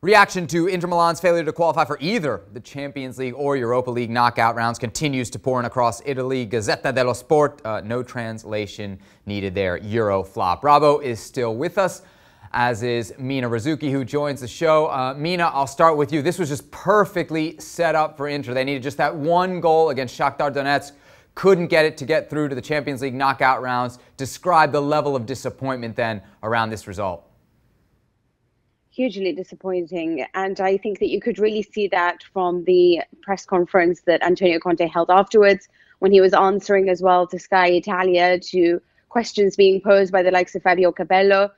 Reaction to Inter Milan's failure to qualify for either the Champions League or Europa League knockout rounds continues to pour in across Italy. Gazzetta dello Sport, no translation needed there. Euro flop. Bravo is still with us, as is Mina Rzouki, who joins the show. Mina, I'll start with you. This was just perfectly set up for Inter. They needed just that one goal against Shakhtar Donetsk. Couldn't get it to get through to the Champions League knockout rounds. Describe the level of disappointment then around this result. Hugely disappointing, and I think that you could really see that from the press conference that Antonio Conte held afterwards, when he was answering as well to Sky Italia to questions being posed by the likes of Fabio Capello,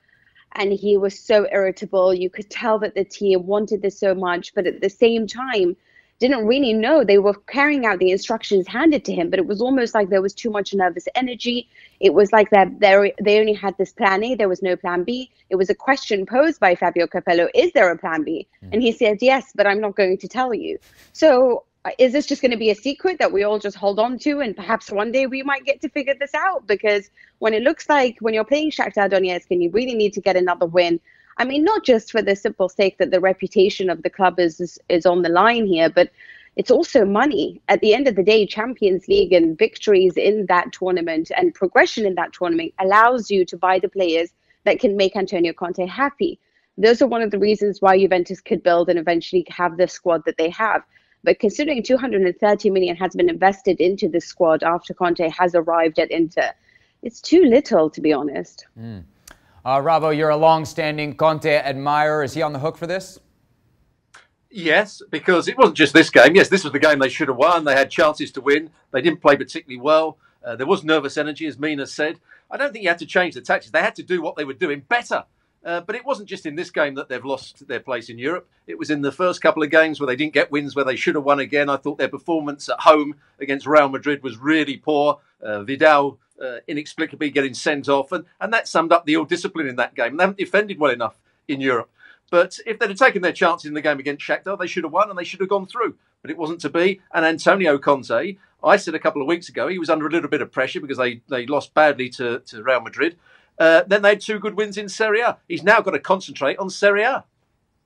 and he was so irritable. You could tell that the team wanted this so much, but at the same time didn't really know. They were carrying out the instructions handed to him, but it was almost like there was too much nervous energy. It was like that they only had this plan A, there was no plan B. It was a question posed by Fabio Capello, is there a plan B? And he said, yes, but I'm not going to tell you. So is this just going to be a secret that we all just hold on to, and perhaps one day we might get to figure this out? Because when it looks like when you're playing Shakhtar Donetsk and you really need to get another win, I mean, not just for the simple sake that the reputation of the club is on the line here, but it's also money. At the end of the day, Champions League and victories in that tournament and progression in that tournament allows you to buy the players that can make Antonio Conte happy. Those are one of the reasons why Juventus could build and eventually have the squad that they have. But considering 230 million has been invested into this squad after Conte has arrived at Inter, it's too little, to be honest. Ravo, you're a long-standing Conte admirer. Is he on the hook for this? Yes, because it wasn't just this game. Yes, this was the game they should have won. They had chances to win. They didn't play particularly well. There was nervous energy, as Mina said. I don't think you had to change the tactics. They had to do what they were doing better. But it wasn't just in this game that they've lost their place in Europe. It was in the first couple of games where they didn't get wins, where they should have won again. I thought their performance at home against Real Madrid was really poor. Vidal inexplicably getting sent off. And that summed up the ill-discipline in that game. They haven't defended well enough in Europe. But if they'd have taken their chances in the game against Shakhtar, they should have won and they should have gone through. But it wasn't to be. And Antonio Conte, I said a couple of weeks ago, he was under a little bit of pressure because they lost badly to Real Madrid. Then they had two good wins in Serie A. He's now got to concentrate on Serie A.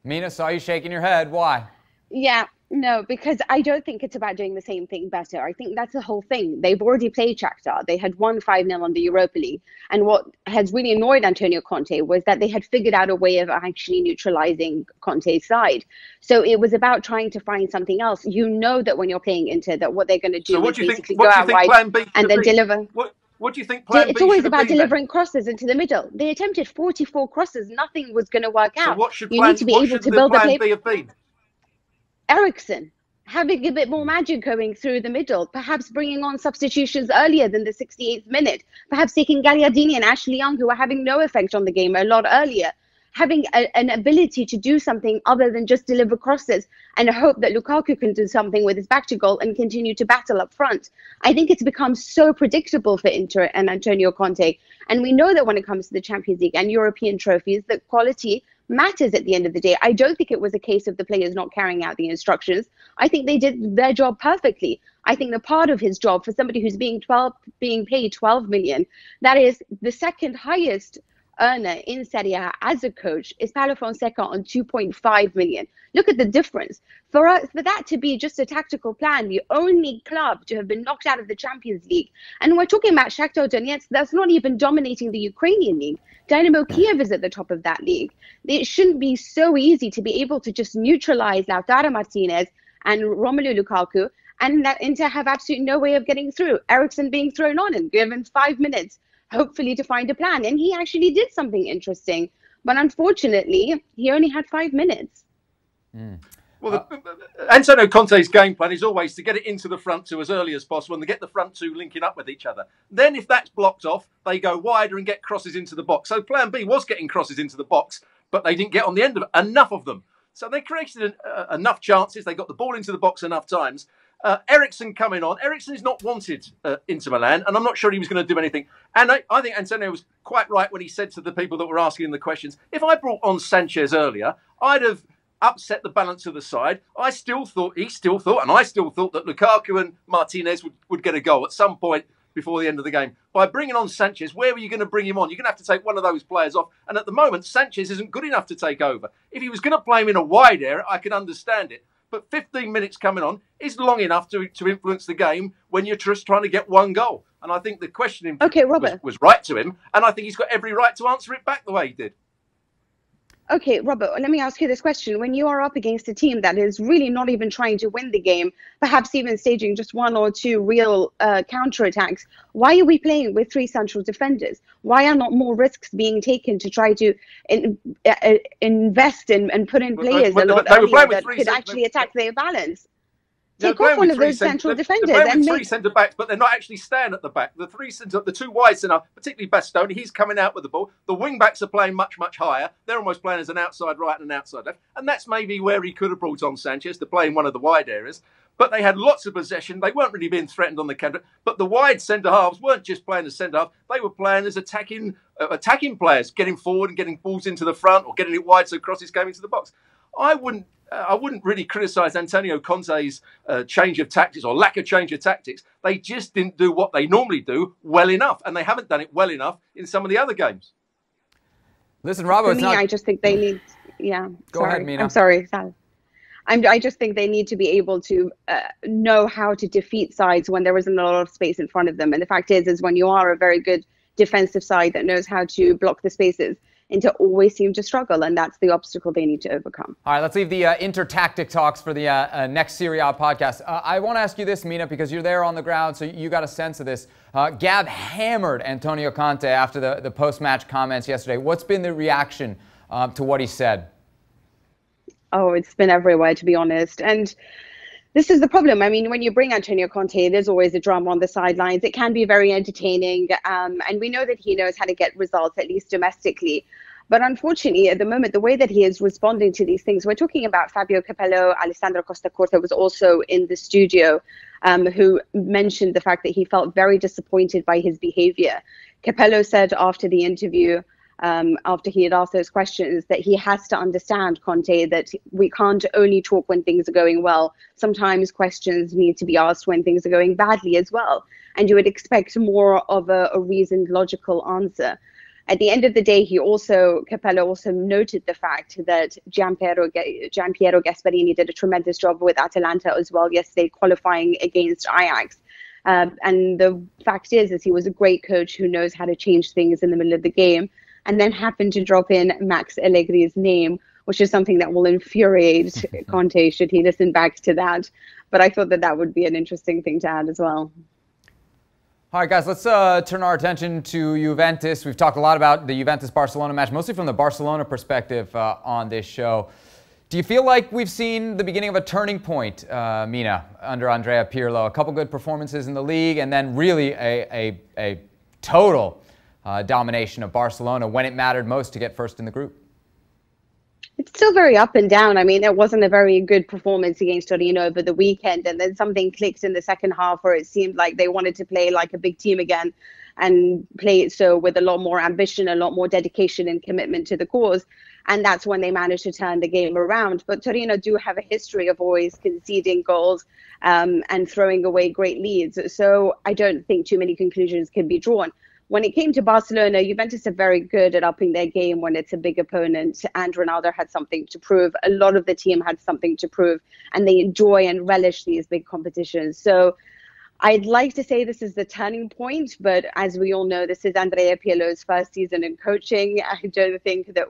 Mina, saw you shaking your head. Why? Yeah, no, because I don't think it's about doing the same thing better. I think that's the whole thing. They've already played Shakhtar. They had won 5-0 on the Europa League. And what has really annoyed Antonio Conte was that they had figured out a way of actually neutralizing Conte's side. So it was about trying to find something else. You know that when you're playing Inter, that what they're going to do is basically go out wide and then deliver. What do you think plan B should have been? It's always about delivering crosses into the middle. They attempted 44 crosses. Nothing was going to work out. So what should plan B have been? Eriksen, having a bit more magic going through the middle. Perhaps bringing on substitutions earlier than the 68th minute. Perhaps taking Gagliardini and Ashley Young, who are having no effect on the game, a lot earlier. Having an ability to do something other than just deliver crosses and hope that Lukaku can do something with his back to goal and continue to battle up front. I think it's become so predictable for Inter and Antonio Conte. And we know that when it comes to the Champions League and European trophies, that quality matters at the end of the day. I don't think it was a case of the players not carrying out the instructions. I think they did their job perfectly. I think the part of his job for somebody who's being paid 12 million, that is the second highest earner in Serie A as a coach is Paolo Fonseca on 2.5 million. Look at the difference. For that to be just a tactical plan, the only club to have been knocked out of the Champions League. And we're talking about Shakhtar Donetsk, that's not even dominating the Ukrainian league. Dynamo Kyiv is at the top of that league. It shouldn't be so easy to be able to just neutralize Lautaro Martinez and Romelu Lukaku, and that Inter have absolutely no way of getting through. Eriksen being thrown on and given 5 minutes hopefully to find a plan. And he actually did something interesting. But unfortunately, he only had 5 minutes. Well, Antonio Conte's game plan is always to get it into the front two as early as possible and to get the front two linking up with each other. Then if that's blocked off, they go wider and get crosses into the box. So plan B was getting crosses into the box, but they didn't get on the end of it, enough of them. So they created enough chances. They got the ball into the box enough times. Eriksen coming on. Eriksen is not wanted Inter Milan, and I'm not sure he was going to do anything. And I think Antonio was quite right when he said to the people that were asking him the questions, if I brought on Sanchez earlier, I'd have upset the balance of the side. I still thought that Lukaku and Martinez would get a goal at some point before the end of the game. By bringing on Sanchez, where were you going to bring him on? You're going to have to take one of those players off. And at the moment, Sanchez isn't good enough to take over. If he was going to play him in a wide area, I can understand it. But 15 minutes coming on is long enough to influence the game when you're just trying to get one goal. And I think the questioning was right to him. And I think he's got every right to answer it back the way he did. Okay, Robert, let me ask you this question. When you are up against a team that is really not even trying to win the game, perhaps even staging just one or two real counterattacks, why are we playing with three central defenders? Why are not more risks being taken to try to invest in and put in players that could actually attack their balance? Take off one of those central defenders. They're three centre backs, but they're not actually staying at the back. The two wide centre, particularly Bastoni, he's coming out with the ball. The wing backs are playing much, much higher. They're almost playing as an outside right and an outside left, and that's maybe where he could have brought on Sanchez to play in one of the wide areas. But they had lots of possession. They weren't really being threatened on the counter. But the wide centre halves weren't just playing as centre half; they were playing as attacking players, getting forward and getting balls into the front or getting it wide so crosses came into the box. I wouldn't really criticise Antonio Conte's change of tactics or lack of change of tactics. They just didn't do what they normally do well enough, and they haven't done it well enough in some of the other games. Listen, Robert, I just think they need... Yeah, Go ahead, Mina. I'm sorry, Sal. I just think they need to be able to know how to defeat sides when there isn't a lot of space in front of them. And the fact is when you are a very good defensive side that knows how to block the spaces, Inter always seem to struggle, and that's the obstacle they need to overcome. All right, let's leave the Inter-tactic talks for the next Serie A podcast. I want to ask you this, Mina, because you're there on the ground, so you got a sense of this. Gab hammered Antonio Conte after the post-match comments yesterday. What's been the reaction to what he said? Oh, it's been everywhere, to be honest. And this is the problem. I mean, when you bring Antonio Conte, there's always a drama on the sidelines. It can be very entertaining. And we know that he knows how to get results, at least domestically. But unfortunately, at the moment, the way that he is responding to these things, we're talking about Fabio Capello. Alessandro Costacorta was also in the studio, who mentioned the fact that he felt very disappointed by his behavior. Capello said after the interview, after he had asked those questions, that he has to understand, Conte, that we can't only talk when things are going well. Sometimes questions need to be asked when things are going badly as well. And you would expect more of a reasoned, logical answer. At the end of the day, Capello also noted the fact that Gianpiero Gasperini did a tremendous job with Atalanta as well yesterday, qualifying against Ajax. And the fact is he was a great coach who knows how to change things in the middle of the game, and then happened to drop in Max Allegri's name, which is something that will infuriate Conte should he listen back to that. But I thought that that would be an interesting thing to add as well. All right, guys, let's turn our attention to Juventus. We've talked a lot about the Juventus-Barcelona match, mostly from the Barcelona perspective on this show. Do you feel like we've seen the beginning of a turning point, Mina, under Andrea Pirlo? A couple good performances in the league, and then really a total domination of Barcelona when it mattered most to get first in the group. It's still very up and down. I mean, it wasn't a very good performance against Torino over the weekend, and then something clicked in the second half where it seemed like they wanted to play like a big team again and play it so with a lot more ambition, a lot more dedication and commitment to the cause. And that's when they managed to turn the game around. But Torino do have a history of always conceding goals and throwing away great leads. So I don't think too many conclusions can be drawn. When it came to Barcelona, Juventus are very good at upping their game when it's a big opponent, and Ronaldo had something to prove. A lot of the team had something to prove, and they enjoy and relish these big competitions. So I'd like to say this is the turning point, but as we all know, this is Andrea Pirlo's first season in coaching. I don't think that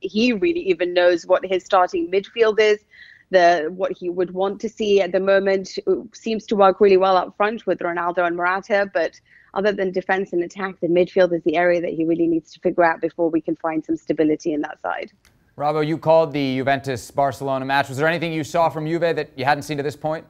he really even knows what his starting midfield is. What he would want to see at the moment seems to work really well up front with Ronaldo and Morata, but other than defense and attack, the midfield is the area that he really needs to figure out before we can find some stability in that side. Robbo, you called the Juventus-Barcelona match. Was there anything you saw from Juve that you hadn't seen to this point?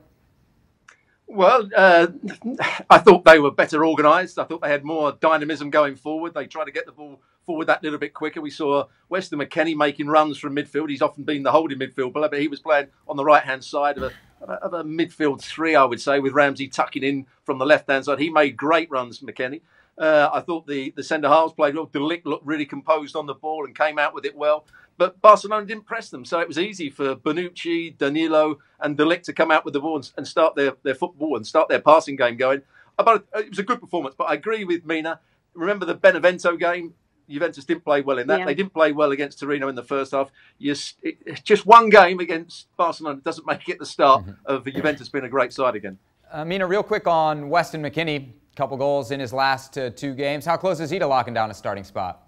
Well, I thought they were better organised. I thought they had more dynamism going forward. They tried to get the ball forward that little bit quicker. We saw Weston McKennie making runs from midfield. He's often been the holding midfield, but he was playing on the right-hand side of a midfield three, I would say, with Ramsey tucking in from the left-hand side. He made great runs, McKennie. I thought the centre-halves played well. De Ligt looked really composed on the ball and came out with it well. But Barcelona didn't press them, so it was easy for Bonucci, Danilo and De Ligt to come out with the ball and start their football and start their passing game going. about it was a good performance, but I agree with Mina. Remember the Benevento game? Juventus didn't play well in that. Yeah. They didn't play well against Torino in the first half. Just one game against Barcelona doesn't make it the start of the Juventus being a great side again. Mina, real quick on Weston McKennie, a couple goals in his last two games. How close is he to locking down a starting spot?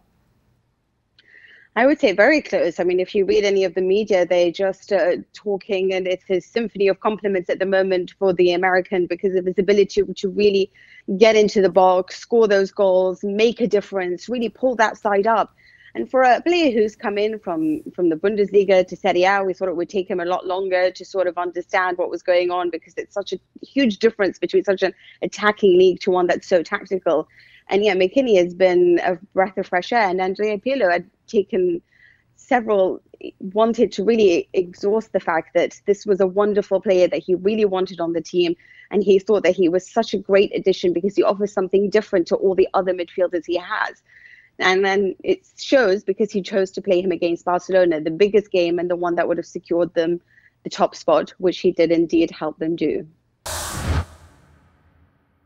I would say very close. I mean, if you read any of the media, they're just talking, and it's his symphony of compliments at the moment for the American because of his ability to really get into the box, score those goals, make a difference, really pull that side up. And for a player who's come in from the Bundesliga to Serie A, we thought it would take him a lot longer to sort of understand what was going on because it's such a huge difference between such an attacking league to one that's so tactical. And yeah, McKennie has been a breath of fresh air, and Andrea Pirlo had taken several, wanted to really exhaust the fact that this was a wonderful player that he really wanted on the team, and he thought that he was such a great addition because he offers something different to all the other midfielders he has. And then it shows because he chose to play him against Barcelona, the biggest game and the one that would have secured them the top spot, which he did indeed help them do.